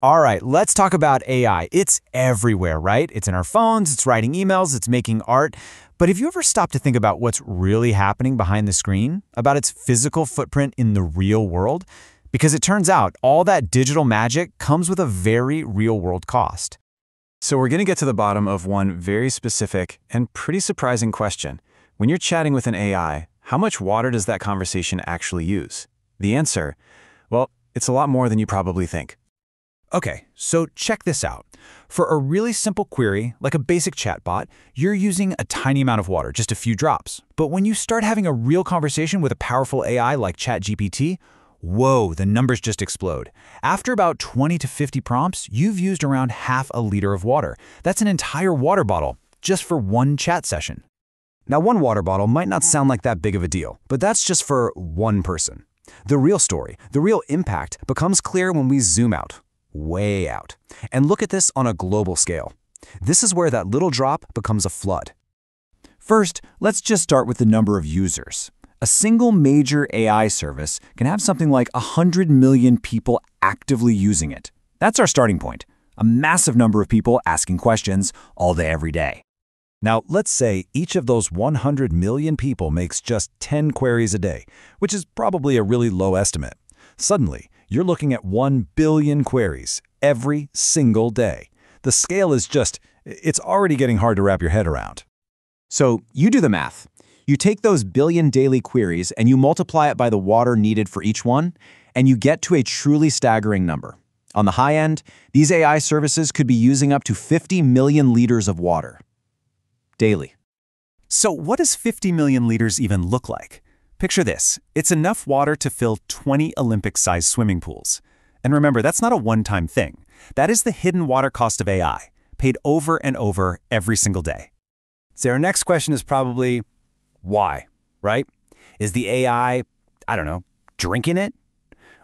All right, let's talk about AI. It's everywhere, right? It's in our phones, it's writing emails, it's making art. But have you ever stopped to think about what's really happening behind the screen, about its physical footprint in the real world? Because it turns out all that digital magic comes with a very real-world cost. So we're going to get to the bottom of one very specific and pretty surprising question. When you're chatting with an AI, how much water does that conversation actually use? The answer? Well, it's a lot more than you probably think. Okay, so check this out. For a really simple query, like a basic chatbot, you're using a tiny amount of water, just a few drops. But when you start having a real conversation with a powerful AI like ChatGPT, whoa, the numbers just explode. After about 20 to 50 prompts, you've used around half a liter of water. That's an entire water bottle, just for one chat session. Now, one water bottle might not sound like that big of a deal, but that's just for one person. The real story, the real impact, becomes clear when we zoom out. Way out. And look at this on a global scale. This is where that little drop becomes a flood. First, let's just start with the number of users. A single major AI service can have something like 100 million people actively using it. That's our starting point. A massive number of people asking questions all day, every day. Now, let's say each of those 100 million people makes just 10 queries a day, which is probably a really low estimate. Suddenly, you're looking at 1 billion queries every single day. The scale is just, it's already getting hard to wrap your head around. So you do the math. You take those billion daily queries and you multiply it by the water needed for each one, and you get to a truly staggering number. On the high end, these AI services could be using up to 50 million liters of water daily. So what does 50 million liters even look like? Picture this, it's enough water to fill 20 Olympic-sized swimming pools. And remember, that's not a one-time thing. That is the hidden water cost of AI, paid over and over every single day. So our next question is probably, why, right? Is the AI, I don't know, drinking it?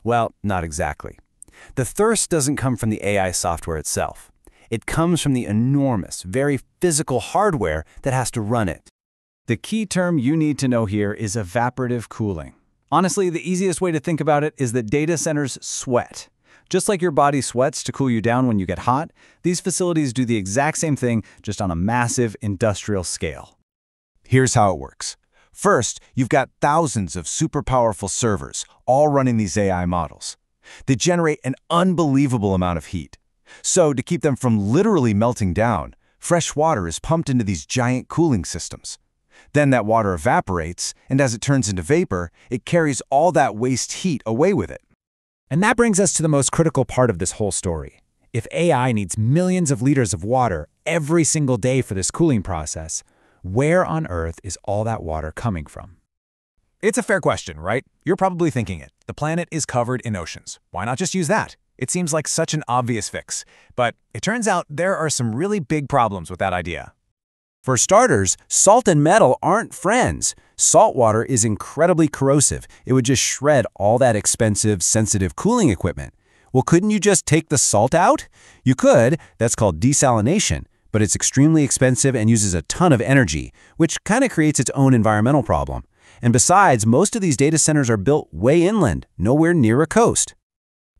Well, not exactly. The thirst doesn't come from the AI software itself. It comes from the enormous, very physical hardware that has to run it. The key term you need to know here is evaporative cooling. Honestly, the easiest way to think about it is that data centers sweat. Just like your body sweats to cool you down when you get hot, these facilities do the exact same thing, just on a massive industrial scale. Here's how it works. First, you've got thousands of super powerful servers, all running these AI models. They generate an unbelievable amount of heat. So, to keep them from literally melting down, fresh water is pumped into these giant cooling systems. Then that water evaporates, and as it turns into vapor, it carries all that waste heat away with it. And that brings us to the most critical part of this whole story. If AI needs millions of liters of water every single day for this cooling process, where on earth is all that water coming from? It's a fair question, right? You're probably thinking it. The planet is covered in oceans. Why not just use that? It seems like such an obvious fix. But it turns out there are some really big problems with that idea. For starters, salt and metal aren't friends. Salt water is incredibly corrosive. It would just shred all that expensive, sensitive cooling equipment. Well, couldn't you just take the salt out? You could. That's called desalination. But it's extremely expensive and uses a ton of energy, which kind of creates its own environmental problem. And besides, most of these data centers are built way inland, nowhere near a coast.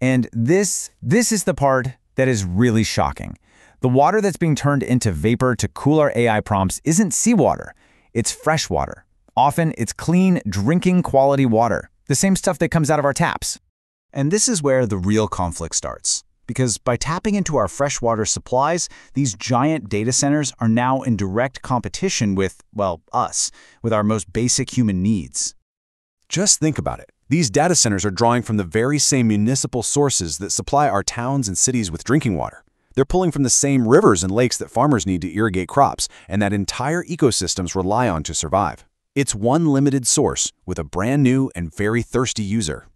And this is the part that is really shocking. The water that's being turned into vapor to cool our AI prompts isn't seawater, it's fresh water. Often, it's clean, drinking quality water, the same stuff that comes out of our taps. And this is where the real conflict starts, because by tapping into our freshwater supplies, these giant data centers are now in direct competition with, well, us, with our most basic human needs. Just think about it. These data centers are drawing from the very same municipal sources that supply our towns and cities with drinking water. They're pulling from the same rivers and lakes that farmers need to irrigate crops and that entire ecosystems rely on to survive. It's one limited source with a brand new and very thirsty user.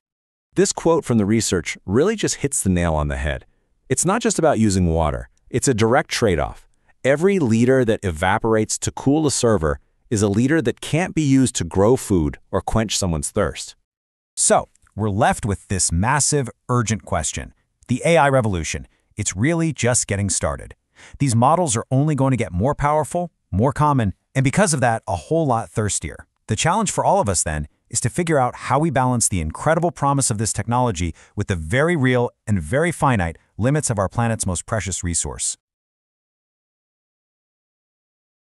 This quote from the research really just hits the nail on the head. It's not just about using water. It's a direct trade-off. Every liter that evaporates to cool a server is a liter that can't be used to grow food or quench someone's thirst. So, we're left with this massive, urgent question. The AI revolution. It's really just getting started. These models are only going to get more powerful, more common, and because of that, a whole lot thirstier. The challenge for all of us, then, is to figure out how we balance the incredible promise of this technology with the very real and very finite limits of our planet's most precious resource.